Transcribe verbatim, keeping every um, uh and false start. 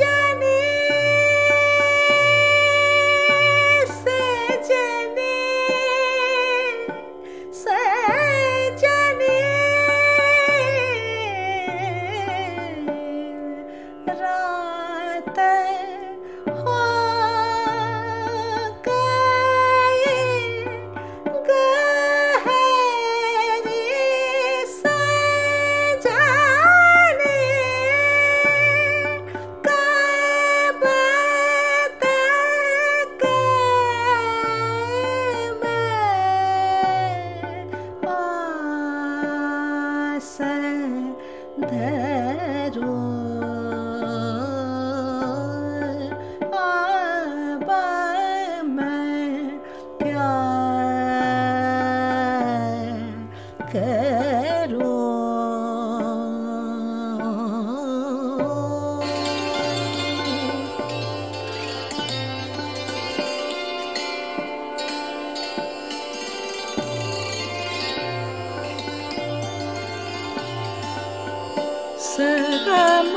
Jani. I